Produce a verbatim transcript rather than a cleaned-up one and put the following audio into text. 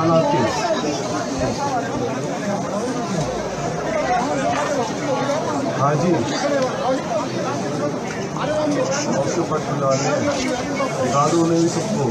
على الكيس. هادي شوف الحلالين قالوا لي يسقوا